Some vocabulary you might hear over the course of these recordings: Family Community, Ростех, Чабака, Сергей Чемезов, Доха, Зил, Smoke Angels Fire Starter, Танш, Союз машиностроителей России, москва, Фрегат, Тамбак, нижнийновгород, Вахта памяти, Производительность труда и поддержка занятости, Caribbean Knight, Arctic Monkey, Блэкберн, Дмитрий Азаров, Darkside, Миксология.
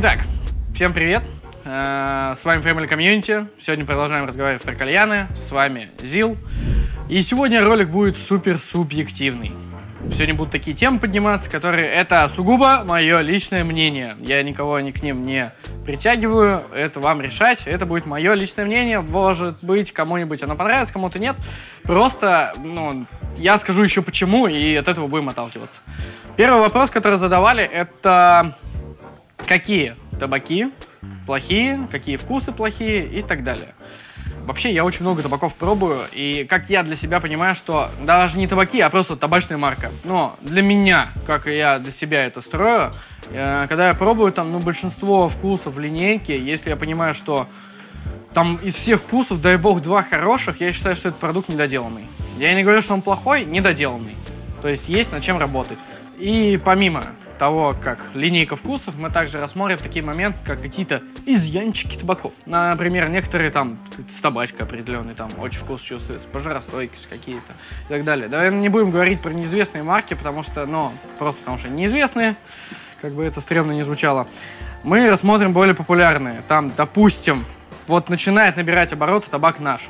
Итак, всем привет. С вами Family Community. Сегодня продолжаем разговаривать про кальяны. С вами Зил. И сегодня ролик будет супер субъективный. Сегодня будут такие темы подниматься, которые это сугубо мое личное мнение. Я никого ни к ним не притягиваю. Это вам решать. Это будет мое личное мнение. Может быть, кому-нибудь оно понравится, кому-то нет. Просто, ну, я скажу еще почему, и от этого будем отталкиваться. Первый вопрос, который задавали, это какие табаки плохие, какие вкусы плохие и так далее. Вообще, я очень много табаков пробую, и как я для себя понимаю, что даже не табаки, а просто табачная марка. Но для меня, как я для себя это строю, когда я пробую там, ну, большинство вкусов в линейке, если я понимаю, что там из всех вкусов, дай бог, два хороших, я считаю, что это продукт недоделанный. Я не говорю, что он плохой, недоделанный. То есть есть над чем работать. И помимо того, как линейка вкусов, мы также рассмотрим такие моменты, как какие-то изъянчики табаков. Например, некоторые там с табачкой определенный, там очень вкус чувствуется, пожаростойкость какие-то и так далее. Давай не будем говорить про неизвестные марки, потому что, ну, просто потому что неизвестные, как бы это стрёмно не звучало. Мы рассмотрим более популярные. Там, допустим, вот начинает набирать обороты табак наш.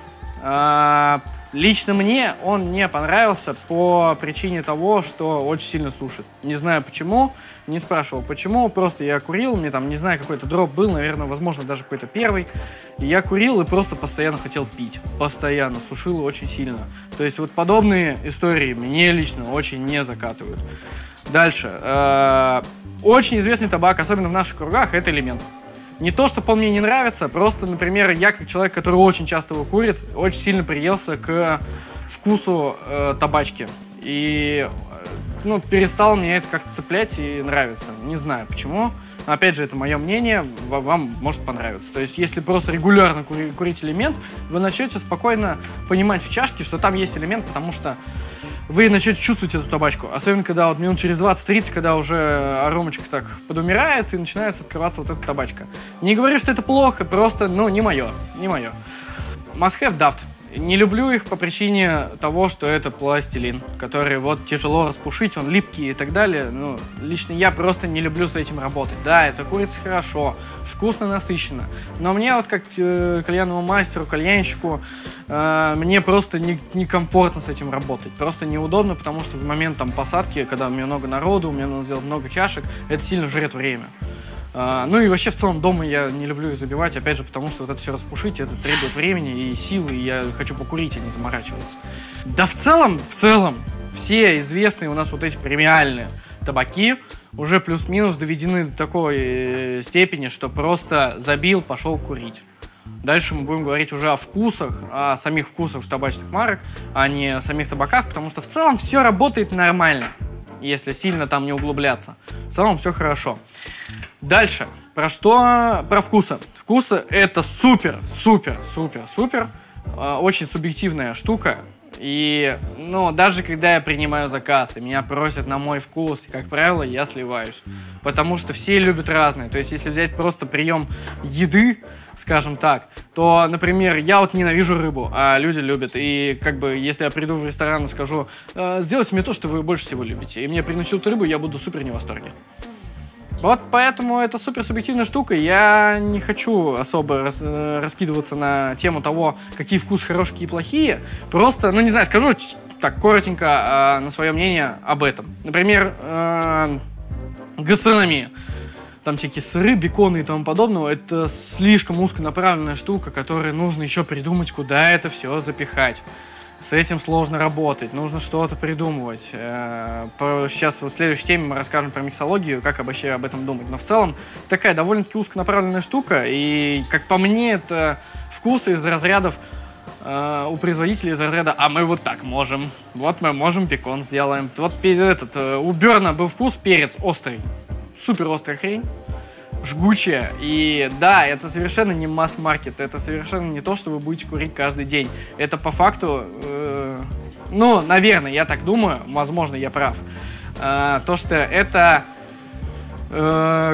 Лично мне он не понравился по причине того, что очень сильно сушит. Не знаю почему, не спрашивал почему, просто я курил, мне там, не знаю, какой-то дроп был, наверное, возможно, даже какой-то первый. И я курил и просто постоянно хотел пить, постоянно, сушило очень сильно. То есть вот подобные истории мне лично очень не закатывают. Дальше. Очень известный табак, особенно в наших кругах, это элемент. Не то, что он мне не нравится, просто, например, я как человек, который очень часто его курит, очень сильно приелся к вкусу табачки. И, ну, перестал мне это как-то цеплять и нравится. Не знаю почему. Опять же, это мое мнение, вам может понравиться. То есть, если просто регулярно курить элемент, вы начнете спокойно понимать в чашке, что там есть элемент, потому что вы начнете чувствовать эту табачку. Особенно, когда вот минут через 20-30, когда уже аромочка так подумирает, и начинается открываться вот эта табачка. Не говорю, что это плохо, просто, ну, не мое, не мое. Must have Daft. Не люблю их по причине того, что это пластилин, который вот тяжело распушить, он липкий и так далее. Ну, лично я просто не люблю с этим работать. Да, это курица хорошо, вкусно, насыщенно. Но мне вот как кальянному мастеру, кальянщику, мне просто некомфортно с этим работать. Просто неудобно, потому что в момент там посадки, когда у меня много народу, у меня надо сделать много чашек, это сильно жрет время. Ну и вообще в целом дома я не люблю их забивать, опять же, потому что вот это все распушить, это требует времени и силы, и я хочу покурить, а не заморачиваться. Да в целом, все известные у нас вот эти премиальные табаки уже плюс-минус доведены до такой степени, что просто забил, пошел курить. Дальше мы будем говорить уже о вкусах, о самих вкусах табачных марок, а не о самих табаках, потому что в целом все работает нормально, если сильно там не углубляться. В целом все хорошо. Дальше. Про что? Про вкусы. Вкусы — это супер-супер-супер-супер очень субъективная штука. И, ну, даже когда я принимаю заказ, и меня просят на мой вкус, и, как правило, я сливаюсь. Потому что все любят разные. То есть, если взять просто прием еды, скажем так, то, например, я вот ненавижу рыбу, а люди любят. И, как бы, если я приду в ресторан и скажу, сделайте мне то, что вы больше всего любите, и мне принесут рыбу, я буду супер не в восторге. Вот поэтому это супер субъективная штука. Я не хочу особо раскидываться на тему того, какие вкусы хорошие, какие плохие. Просто, ну не знаю, скажу так коротенько на свое мнение об этом. Например, гастрономия. Там всякие сыры, беконы и тому подобное. Это слишком узконаправленная штука, которой нужно еще придумать, куда это все запихать. С этим сложно работать, нужно что-то придумывать. Сейчас в следующей теме мы расскажем про миксологию, как вообще об этом думать. Но в целом такая довольно-таки узконаправленная штука. И, как по мне, это вкусы из разрядов у производителей, из разряда «а мы вот так можем». Вот мы можем, бекон сделаем. Вот этот, у Берна был вкус перец острый. Супер острая хрень. Жгучая. И да, это совершенно не масс-маркет, это совершенно не то, что вы будете курить каждый день. Это по факту, ну, наверное, я так думаю, возможно, я прав, то, что это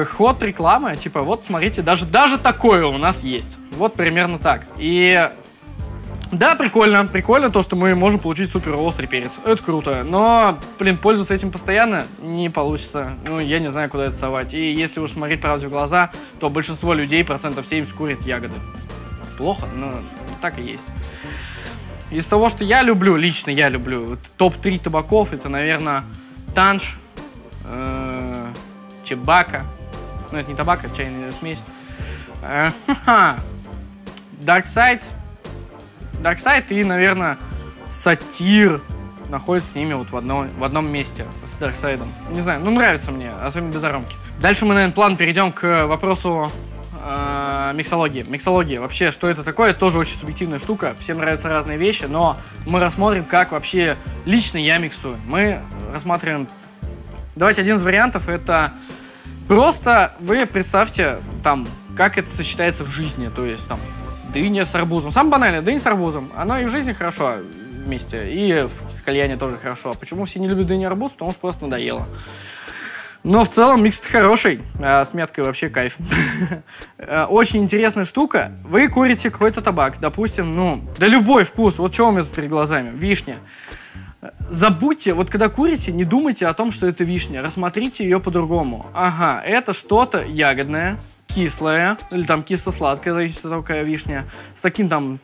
ход рекламы, типа, вот, смотрите, даже такое у нас есть. Вот примерно так. И Да, прикольно. Прикольно то, что мы можем получить супер острый перец. Это круто. Но, блин, пользоваться этим постоянно не получится. Ну, я не знаю, куда это совать. И если уж смотреть правде в глаза, то большинство людей, 70% курит ягоды. Плохо, но так и есть. Из того, что я люблю, лично я люблю, вот, топ-3 табаков, это, наверное, Танш, Чабака. Ну, это не табак, это чайная смесь. Darkside. Darkside и, наверное, Сатир находятся с ними вот в одном месте с Darkside. Не знаю, ну нравится мне, особенно без аромки. Дальше мы, наверное, план перейдем к вопросу миксологии. Миксология вообще, что это такое, тоже очень субъективная штука. Всем нравятся разные вещи, но мы рассмотрим, как вообще лично я миксую. Мы рассматриваем... Давайте один из вариантов, это просто вы представьте, там, как это сочетается в жизни, то есть там... Дыня с арбузом. Самое банальное, дыня с арбузом. Оно и в жизни хорошо вместе, и в кальяне тоже хорошо. Почему все не любят дыню и арбуз? Потому что просто надоело. Но в целом микс-то хороший. А с мяткой вообще кайф. Очень интересная штука. Вы курите какой-то табак, допустим, ну, да любой вкус. Вот что у меня тут перед глазами? Вишня. Забудьте, вот когда курите, не думайте о том, что это вишня. Рассмотрите ее по-другому. Ага, это что-то ягодное, кислая, или там кисло-сладкая, зависит от того, какая вишня, с таким там,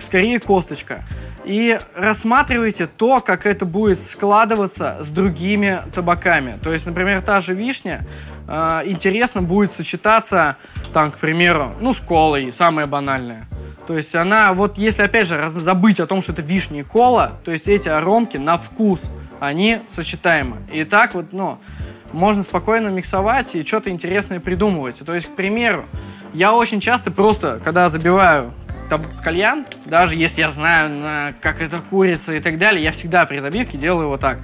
скорее, косточка. И рассматривайте то, как это будет складываться с другими табаками. То есть, например, та же вишня интересно будет сочетаться, там, к примеру, ну, с колой, самое банальное. То есть она, вот если, опять же, забыть о том, что это вишня и кола, то есть эти аромки на вкус, они сочетаемы. И так вот, ну... Можно спокойно миксовать и что-то интересное придумывать. То есть, к примеру, я очень часто просто, когда забиваю кальян, даже если я знаю, как это курица и так далее, я всегда при забивке делаю вот так.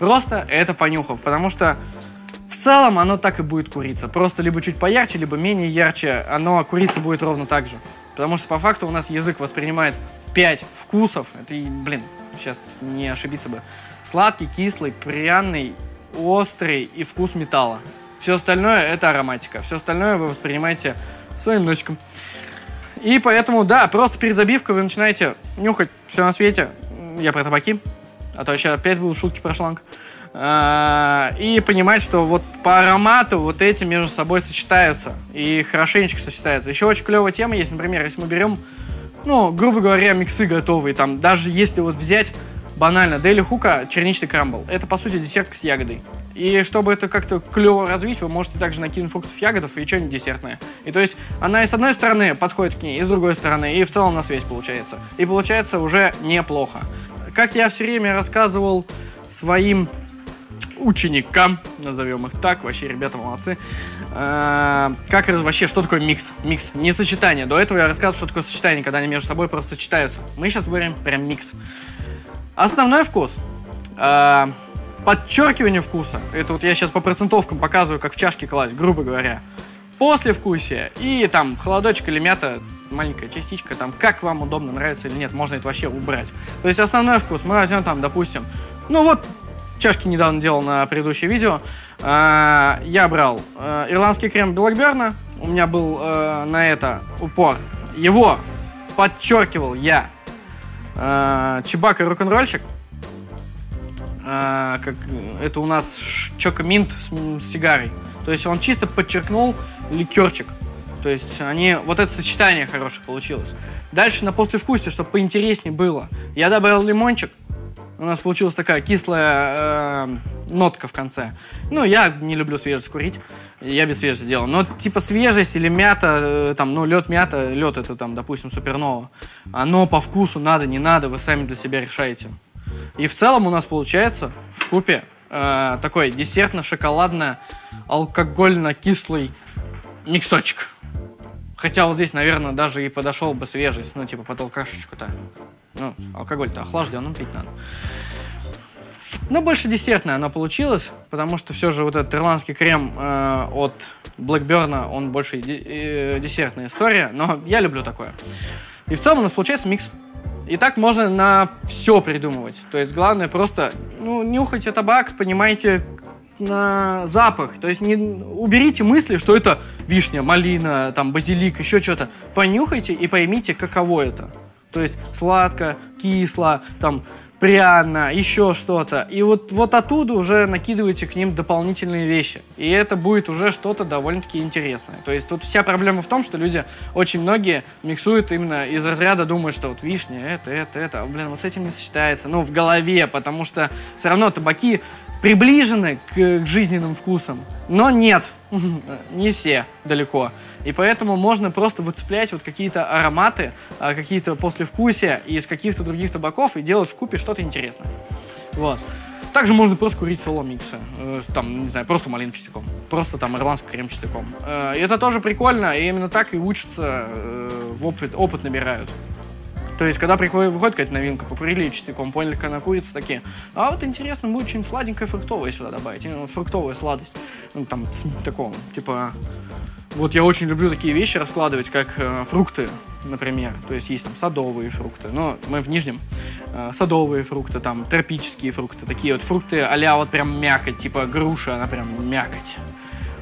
Просто это понюхав, потому что в целом оно так и будет куриться. Просто либо чуть поярче, либо менее ярче, оно куриться будет ровно так же. Потому что по факту у нас язык воспринимает 5 вкусов. Это, блин, сейчас не ошибиться бы. Сладкий, кислый, пряный, острый и вкус металла. Все остальное это ароматика. Все остальное вы воспринимаете своим носиком. И поэтому, да, просто перед забивкой вы начинаете нюхать все на свете. Я про табаки. А то сейчас опять будут шутки про шланг. И понимать, что вот по аромату вот эти между собой сочетаются. И хорошенечко сочетаются. Еще очень клевая тема есть, например, если мы берем, ну, грубо говоря, миксы готовые. Там даже если вот взять... Банально, Дейли Хука, черничный крамбл. Это, по сути, десерт с ягодой. И чтобы это как-то клево развить, вы можете также накинуть фруктов, ягодов и что-нибудь десертное. И то есть она и с одной стороны подходит к ней, и с другой стороны, и в целом на свете получается. И получается уже неплохо. Как я все время рассказывал своим ученикам, назовем их так, вообще ребята молодцы, как вообще, что такое микс? Микс, не сочетание. До этого я рассказывал, что такое сочетание, когда они между собой просто сочетаются. Мы сейчас говорим прям микс. Основной вкус, подчеркивание вкуса, это вот я сейчас по процентовкам показываю, как в чашке класть, грубо говоря, послевкусие и там холодочек или мята, маленькая частичка, там как вам удобно, нравится или нет, можно это вообще убрать. То есть основной вкус мы возьмем там, допустим, ну вот чашки недавно делал на предыдущее видео, я брал ирландский крем Блэкберна, у меня был на это упор, его подчеркивал я. Чабака рок-н-ролльчик. Это у нас чокоминт с сигарой. То есть он чисто подчеркнул ликерчик. То есть они... Вот это сочетание хорошее получилось. Дальше на послевкусие, чтобы поинтереснее было, я добавил лимончик. У нас получилась такая кислая нотка в конце. Ну, я не люблю свежесть курить. Я без свежести делал. Но типа свежесть или мята, там, ну, лед это там, допустим, супернова. Оно по вкусу надо, не надо, вы сами для себя решаете. И в целом у нас получается в купе такой десертно-шоколадно-алкогольно-кислый миксочек. Хотя вот здесь, наверное, даже и подошел бы свежесть, ну, типа под алкашечку-то. Ну, алкоголь-то охлажден, ну, пить надо. Но больше десертное она получилась, потому что все же вот этот ирландский крем от Блэкберна, он больше десертная история, но я люблю такое. И в целом у нас получается микс. И так можно на все придумывать. То есть главное просто, ну, нюхайте табак, понимаете, на запах. То есть не уберите мысли, что это вишня, малина, там, базилик, еще что-то. Понюхайте и поймите, каково это. То есть сладко, кисло, там, пряно, еще что-то. И вот оттуда уже накидывайте к ним дополнительные вещи. И это будет уже что-то довольно-таки интересное. То есть тут вся проблема в том, что люди, очень многие, миксуют именно из разряда, думают, что вот вишня, это, блин, вот с этим не сочетается. Ну, в голове, потому что все равно табаки приближены к жизненным вкусам, но нет, не все далеко. И поэтому можно просто выцеплять вот какие-то ароматы, какие-то послевкусия из каких-то других табаков и делать вкупе что-то интересное. Вот. Также можно просто курить соло-миксы, там, не знаю, просто малину частиком, просто там ирландским крем частиком. И это тоже прикольно, и именно так и учатся, опыт набирают. То есть, когда выходит какая-то новинка, покурили частиком, поняли, как она курица, такие, а вот интересно, будет что-нибудь сладенькое фруктовое сюда добавить, именно фруктовая сладость, ну, там, такого, типа, вот я очень люблю такие вещи раскладывать, как фрукты, например, то есть есть там садовые фрукты, но мы в Нижнем, садовые фрукты, там, тропические фрукты, такие вот фрукты а-ля вот прям мякоть, типа груша, она прям мякоть.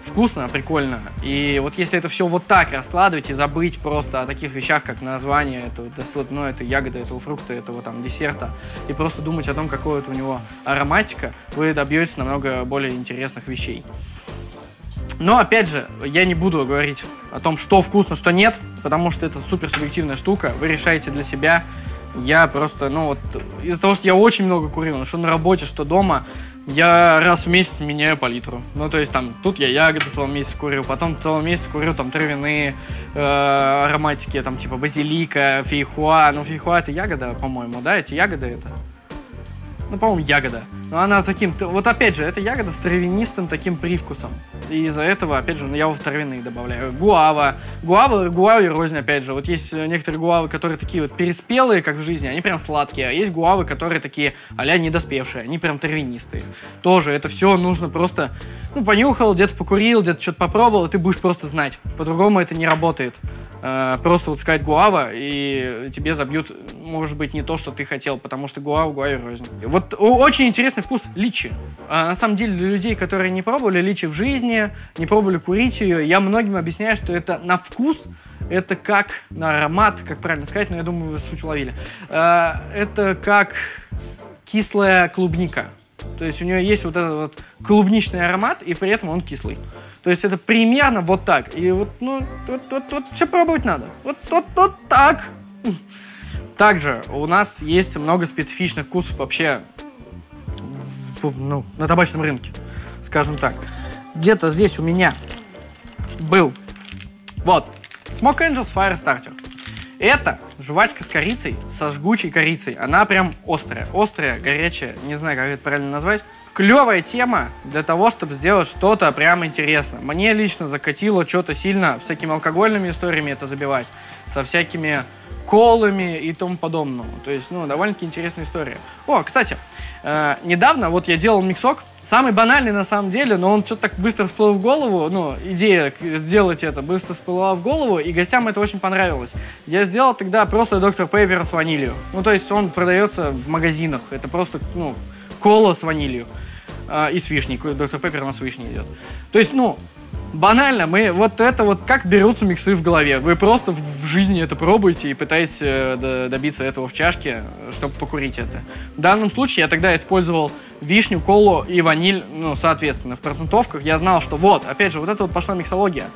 Вкусно, прикольно. И вот если это все вот так раскладывать и забыть просто о таких вещах, как название, это ягода, этого фрукта, этого там десерта, и просто думать о том, какое это у него ароматика, вы добьетесь намного более интересных вещей. Но, опять же, я не буду говорить о том, что вкусно, что нет, потому что это супер субъективная штука, вы решаете для себя. Я просто, ну вот, из-за того, что я очень много курил, что на работе, что дома, я раз в месяц меняю палитру. Ну, то есть, там, тут я ягоды целый месяц курю, потом целый месяц курю, там, травяные ароматики, там, типа, базилика, фейхуа. Ну, фейхуа — это ягода, по-моему, да? Эти ягоды — это... Ну, по-моему, ягода. Но она таким... Вот, опять же, это ягода с травянистым таким привкусом. И из-за этого, опять же, я в травяные добавляю. Гуава. Гуава и рознь, опять же. Вот есть некоторые гуавы, которые такие вот переспелые, как в жизни, они прям сладкие. А есть гуавы, которые такие а-ля недоспевшие, они прям травянистые. Тоже это все нужно просто... Ну, понюхал, где-то покурил, где-то что-то попробовал, и ты будешь просто знать. По-другому это не работает. Просто вот сказать гуава, и тебе забьют, может быть, не то, что ты хотел, потому что гуава и рознь. Вот очень интересный вкус личи. На самом деле, для людей, которые не пробовали личи в жизни, не пробовали курить ее, я многим объясняю, что это на вкус, это как на аромат, как правильно сказать, но я думаю, вы суть уловили. Это как кислая клубника. То есть у нее есть вот этот вот клубничный аромат, и при этом он кислый. То есть это примерно вот так. И вот, ну, вот все пробовать надо. Вот так. Также у нас есть много специфичных вкусов вообще, ну, на табачном рынке, скажем так. Где-то здесь у меня был вот Smoke Angels Fire Starter. Это жвачка с корицей, со жгучей корицей. Она прям острая, горячая, не знаю, как это правильно назвать. Клевая тема для того, чтобы сделать что-то прям интересное. Мне лично закатило что-то сильно всякими алкогольными историями это забивать, со всякими колами и тому подобному. То есть, ну, довольно-таки интересная история. О, кстати, недавно вот я делал миксок, самый банальный на самом деле, но он что-то так быстро всплыл в голову, ну, идея сделать это быстро всплыла в голову, и гостям это очень понравилось. Я сделал тогда просто Доктор Пеппер с ванилью. Ну, то есть он продается в магазинах, это просто, ну, кола с ванилью и с вишней. Доктор Пеппер у нас с вишней идет. То есть, ну, банально, мы вот это вот как берутся миксы в голове. Вы просто в жизни это пробуете и пытаетесь добиться этого в чашке, чтобы покурить это. В данном случае я тогда использовал вишню, колу и ваниль, ну, соответственно, в процентовках. Я знал, что вот, опять же, вот это вот пошла миксология.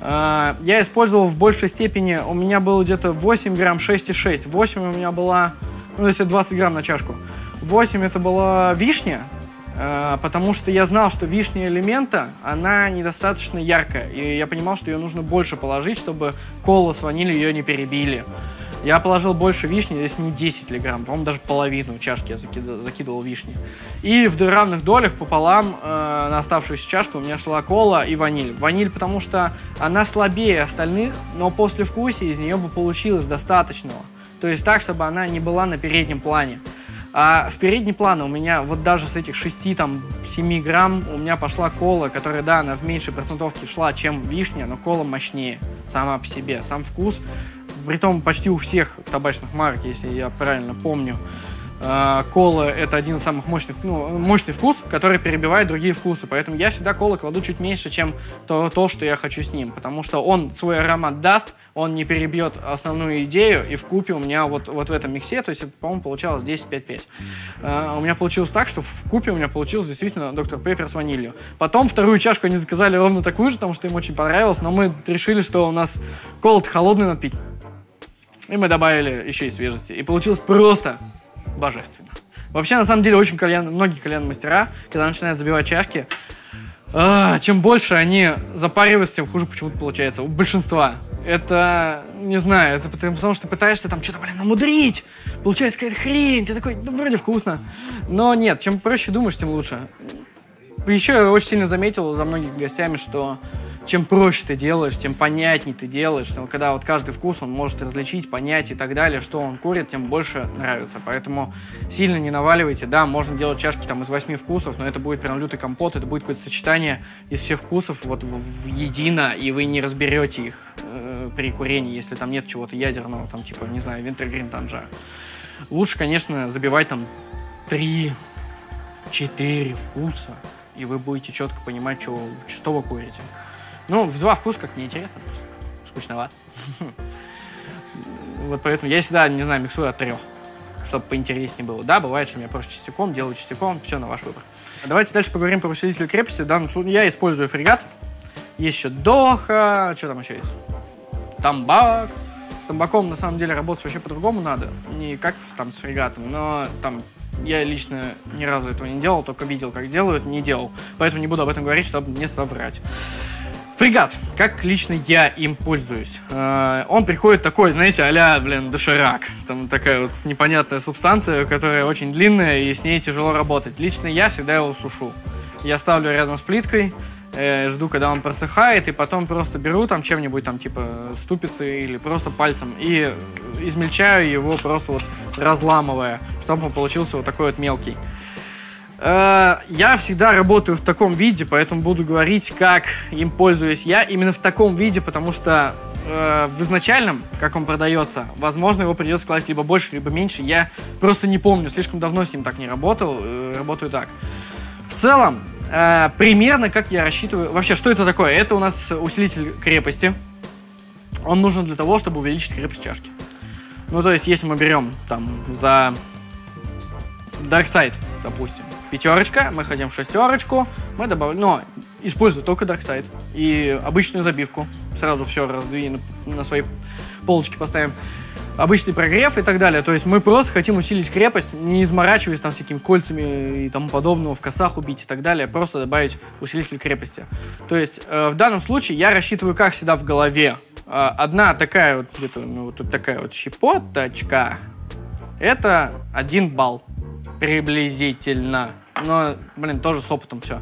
Я использовал в большей степени, у меня было где-то 8 грамм, 6,6. 8 у меня была, ну, если 20 грамм на чашку. 8 это была вишня, потому что я знал, что вишня элемента, она недостаточно яркая. И я понимал, что ее нужно больше положить, чтобы колу с ванилью ее не перебили. Я положил больше вишни, здесь не 10 грамм, по-моему, даже половину чашки я закидывал вишни. И в равных долях пополам на оставшуюся чашку у меня шла кола и ваниль. Ваниль, потому что она слабее остальных, но послевкусия из нее бы получилось достаточного. То есть так, чтобы она не была на переднем плане. А в передний план у меня вот даже с этих 6-7 грамм у меня пошла кола, которая, да, она в меньшей процентовке шла, чем вишня, но кола мощнее сама по себе, сам вкус. Притом почти у всех табачных марок, если я правильно помню. кола — это один из самых мощных, мощный вкус, который перебивает другие вкусы. Поэтому я всегда колы кладу чуть меньше, чем то, что я хочу с ним. Потому что он свой аромат даст, он не перебьет основную идею, и вкупе у меня вот в этом миксе, то есть это, по-моему, получалось 10-5-5. У меня получилось так, что вкупе у меня получилось действительно Доктор Пеппер с ванилью. Потом вторую чашку они заказали ровно такую же, потому что им очень понравилось, но мы решили, что у нас колу-то холодную надо пить. И мы добавили еще и свежести. И получилось просто... божественно. Вообще, на самом деле, очень многие кальян-мастера, когда начинают забивать чашки, чем больше они запариваются, тем хуже почему-то получается. У большинства. Это, не знаю, это потому что ты пытаешься там что-то, намудрить. Получается какая-то хрень. Ты такой, ну, вроде вкусно. Но нет, чем проще думаешь, тем лучше. Еще я очень сильно заметил за многими гостями, что чем проще ты делаешь, тем понятней ты делаешь. Когда вот каждый вкус он может различить, понять и так далее, что он курит, тем больше нравится. Поэтому сильно не наваливайте. Да, можно делать чашки там из 8 вкусов, но это будет прям лютый компот, это будет какое-то сочетание из всех вкусов вот в едино, и вы не разберете их при курении, если там нет чего-то ядерного, там типа, не знаю, винтергрин, танжа. Лучше, конечно, забивать там 3-4 вкуса, и вы будете четко понимать, что вы курите. Ну, в два вкуса как-то неинтересно, просто скучновато. Вот поэтому я всегда, не знаю, миксую от 3, чтобы поинтереснее было. Да, бывает, что я просто частиком, делаю частиком, все на ваш выбор. Давайте дальше поговорим про усилитель крепости. В данном случае я использую Фрегат. Есть еще Доха, что там еще есть? Тамбак. С Тамбаком, на самом деле, работать вообще по-другому надо, не как там с Фрегатом, но там... Я лично ни разу этого не делал, только видел, как делают, не делал. Поэтому не буду об этом говорить, чтобы не соврать. Фрегат. Как лично я им пользуюсь? Он приходит такой, знаете, а-ля, доширак. Там такая вот непонятная субстанция, которая очень длинная, и с ней тяжело работать. Лично я всегда его сушу. Я ставлю рядом с плиткой, жду, когда он просыхает, и потом просто беру там чем-нибудь, там типа ступицей или просто пальцем, и измельчаю его, просто вот разламывая, чтобы он получился вот такой вот мелкий. Я всегда работаю в таком виде, поэтому буду говорить, как им пользуюсь я, именно в таком виде, потому что в изначальном, как он продается, возможно, его придется класть либо больше, либо меньше. Я просто не помню, слишком давно с ним так не работал, работаю так. В целом, примерно как я рассчитываю. Вообще, что это такое? Это у нас усилитель крепости. Он нужен для того, чтобы увеличить крепость чашки. Ну, то есть, если мы берем там за Darkside, допустим, 5, мы хотим 6, мы добавляем. Но использую только Darkside и обычную забивку. Сразу все раздвинем, на свои полочки поставим. Обычный прогрев и так далее. То есть мы просто хотим усилить крепость, не изморачиваясь там всякими кольцами и тому подобного, в косах убить и так далее, просто добавить усилитель крепости. То есть в данном случае я рассчитываю, как всегда, в голове. Одна такая вот, где-то, вот такая вот щепоточка, это 1 балл приблизительно. Но, тоже с опытом все.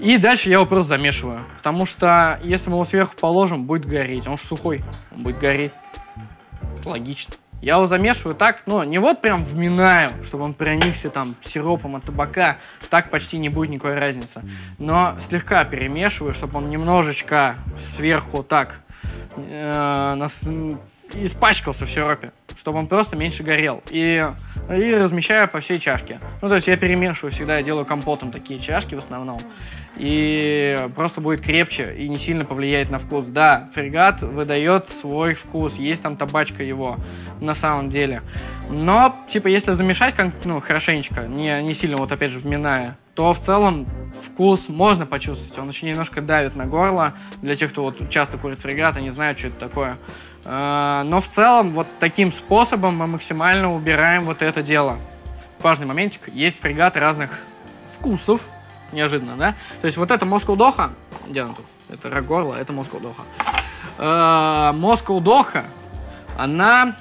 И дальше я его просто замешиваю, потому что если мы его сверху положим, будет гореть. Он же сухой, он будет гореть. Логично. Я его замешиваю так, но не вот прям вминаю, чтобы он проникся там сиропом от табака, так почти не будет никакой разницы. Но слегка перемешиваю, чтобы он немножечко сверху так испачкался в сиропе, чтобы он просто меньше горел. И размещаю по всей чашке. Ну, то есть я перемешиваю всегда, я делаю компотом такие чашки в основном. И просто будет крепче и не сильно повлияет на вкус. Да, Фрегат выдает свой вкус, есть там табачка его на самом деле. Но, типа, если замешать хорошенечко, не сильно вот опять же вминая, то в целом вкус можно почувствовать. Он очень немножко давит на горло. Для тех, кто вот часто курит Фрегат, они знают, что это такое. Но в целом вот таким способом мы максимально убираем вот это дело. Важный моментик. Есть Фрегат разных вкусов. Неожиданно, да? То есть вот это Moscow Doha. Где она тут? Это рак горла, это Moscow Doha. Moscow Doha, она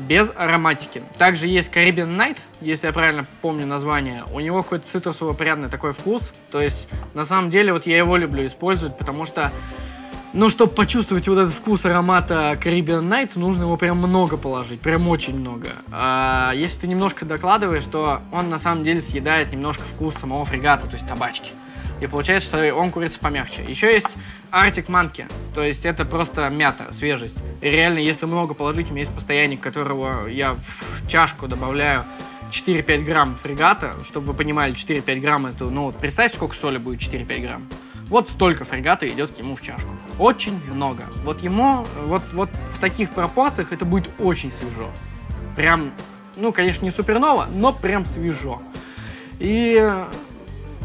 без ароматики. Также есть Caribbean Knight, если я правильно помню название. У него какой-то цитрусово-пряный такой вкус. То есть на самом деле вот я его люблю использовать, потому что, чтобы почувствовать вот этот вкус аромата Caribbean Knight, нужно его прям много положить, прям очень много. А если ты немножко докладываешь, то он на самом деле съедает немножко вкус самого Фрегата, то есть табачки. И получается, что он курится помягче. Еще есть Arctic Monkey, то есть это просто мята, свежесть. И реально, если много положить, у меня есть постоянник, которого я в чашку добавляю, 4-5 грамм фрегата, чтобы вы понимали, 4-5 грамм это, ну вот представьте, сколько соли будет 4-5 грамм. Вот столько фрегата идет к нему в чашку. Очень много. Вот ему, вот в таких пропорциях это будет очень свежо. Прям, ну, конечно, не супернова, но прям свежо. И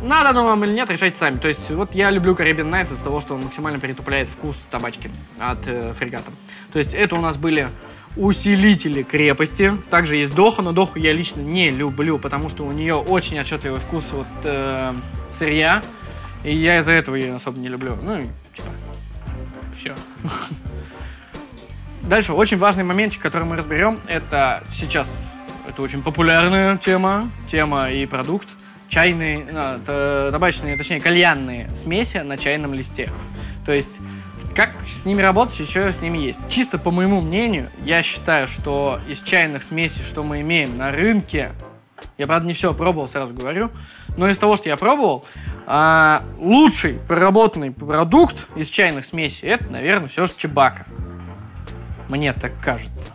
надо оно вам или нет, решайте сами. То есть, вот я люблю Caribbean Knight из-за того, что он максимально притупляет вкус табачки от фрегата. То есть, это у нас были усилители крепости. Также есть Доха, но Доху я лично не люблю, потому что у нее очень отчетливый вкус вот, сырья. И я из-за этого ее особо не люблю. Ну, типа, все. Дальше очень важный моментик, который мы разберем, это сейчас, это очень популярная тема и продукт, чайные, табачные, точнее, кальянные смеси на чайном листе. То есть, как с ними работать и что с ними есть. Чисто по моему мнению, я считаю, что из чайных смесей, что мы имеем на рынке, я, правда, не все пробовал, сразу говорю, но из того, что я пробовал, лучший проработанный продукт из чайных смесей, это, наверное, все же Чабака. Мне так кажется.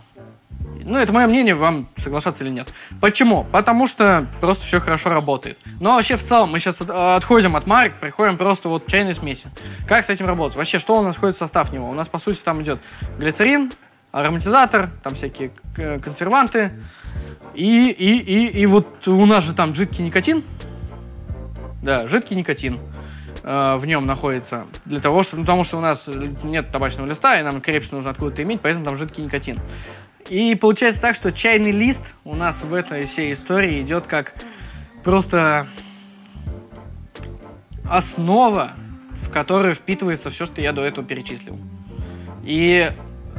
Ну, это мое мнение, вам соглашаться или нет. Почему? Потому что просто все хорошо работает. Но вообще, в целом, мы сейчас отходим от марок, приходим просто вот к чайной смеси. Как с этим работать? Вообще, что у нас входит в состав него? У нас, по сути, там идет глицерин, ароматизатор, там всякие консерванты. И вот у нас же там жидкий никотин. Да, жидкий никотин в нем находится. Для того, чтобы, ну, потому что у нас нет табачного листа, и нам крепость нужно откуда-то иметь, поэтому там жидкий никотин. И получается так, что чайный лист у нас в этой всей истории идет как просто основа, в которую впитывается все, что я до этого перечислил. И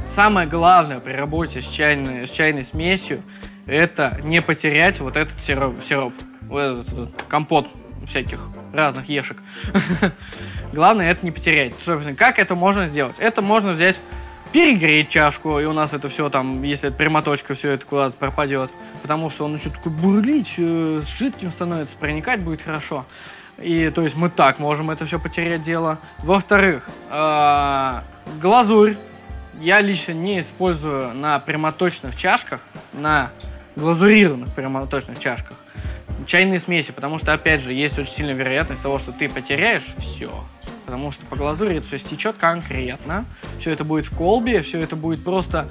самое главное при работе с чайной смесью — это не потерять вот этот сироп, вот этот компот всяких разных ешек. Главное это не потерять. Собственно, как это можно сделать? Это можно взять, перегреть чашку, и у нас это все там, если это прямоточка, все это куда-то пропадет, потому что он еще такой бурлить, с жидким становится, проникать будет хорошо. И то есть мы так можем это все потерять дело. Во-вторых, глазурь. Я лично не использую на прямоточных чашках, на глазурированных прямоточных чашках чайные смеси, потому что, опять же, есть очень сильная вероятность того, что ты потеряешь все. Потому что по глазури это все стечет конкретно, все это будет в колбе, все это будет просто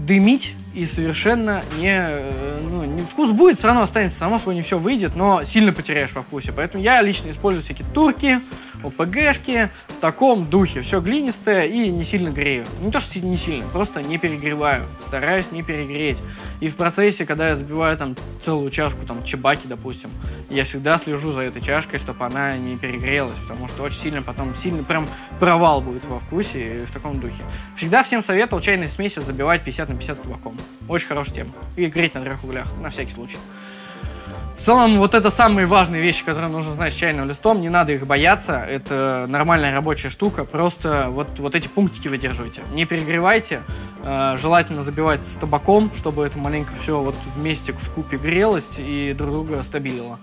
дымить и совершенно не, вкус будет, все равно останется, само собой не все выйдет, но сильно потеряешь во вкусе. Поэтому я лично использую всякие турки, ОПГшки, в таком духе. Все глинистое и не сильно грею. Не то, что не сильно, просто не перегреваю. Стараюсь не перегреть. И в процессе, когда я забиваю там целую чашку там Чабаки, допустим, я всегда слежу за этой чашкой, чтобы она не перегрелась, потому что очень сильно потом, прям провал будет во вкусе и в таком духе. Всегда всем советовал чайные смеси забивать 50/50 с табаком. Очень хорошая тема. И греть на 3 углях, на всякий случай. В целом, вот это самые важные вещи, которые нужно знать с чайным листом. Не надо их бояться, это нормальная рабочая штука. Просто вот эти пунктики выдерживайте. Не перегревайте, желательно забивать с табаком, чтобы это маленько все вот вместе в купе грелось и друг друга стабилило.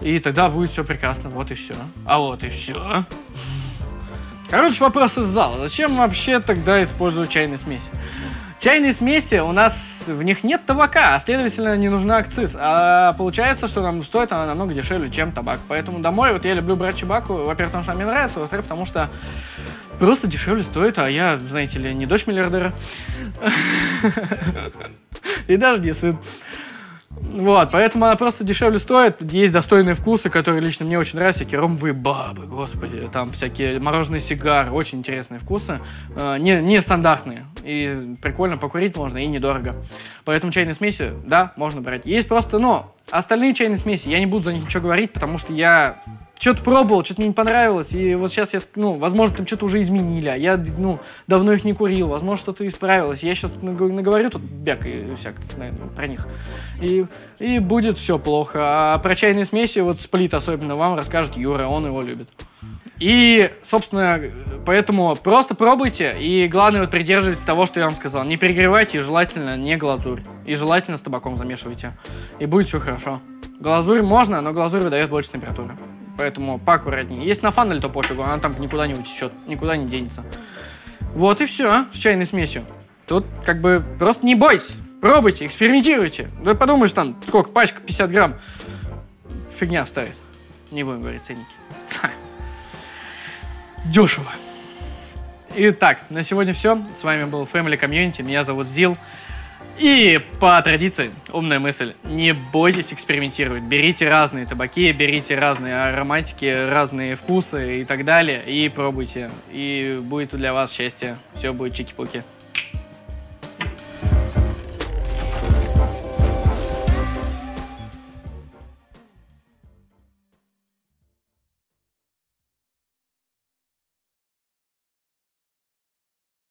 И тогда будет все прекрасно, вот и все. А вот и все. Короче, вопрос из зала. Зачем вообще тогда использовать чайную смесь? Чайные смеси, у нас в них нет табака, а следовательно не нужна акциз. А получается, что нам стоит она намного дешевле, чем табак. Поэтому домой вот я люблю брать Чабаку, во-первых, потому что она мне нравится, во-вторых, потому что просто дешевле стоит, а я, знаете ли, не дочь миллиардера. И даже не сын. Вот, поэтому она просто дешевле стоит. Есть достойные вкусы, которые лично мне очень нравятся. Всякие ромовые бабы, господи. Там всякие мороженые сигары. Очень интересные вкусы. Нестандартные. И прикольно покурить можно, и недорого. Поэтому чайные смеси, да, можно брать. Есть просто, но остальные чайные смеси, я не буду за них ничего говорить, потому что я что-то пробовал, что-то мне не понравилось. И вот сейчас я, возможно, там что-то уже изменили. А я, давно их не курил. Возможно, что-то исправилось. Я сейчас наговорю тут бяк и всякое про них. И будет все плохо. А про чайные смеси, вот сплит особенно, вам расскажет Юра. Он его любит. И, собственно, поэтому просто пробуйте. И главное, вот придерживайтесь того, что я вам сказал. Не перегревайте, и желательно не глазурь. И желательно с табаком замешивайте. И будет все хорошо. Глазурь можно, но глазурь выдает больше температуры. Поэтому поаккуратнее. Если на фанале, то пофигу, она там никуда не утечет, никуда не денется. Вот и все с чайной смесью. Тут как бы просто не бойтесь. Пробуйте, экспериментируйте. Да подумаешь, там, сколько, пачка 50 грамм. Фигня стоит. Не будем говорить ценники. Дешево. Итак, на сегодня все. С вами был Family Community. Меня зовут Зил. И по традиции, умная мысль, не бойтесь экспериментировать. Берите разные табаки, берите разные ароматики, разные вкусы и так далее. И пробуйте. И будет для вас счастье. Все будет чики-пуки.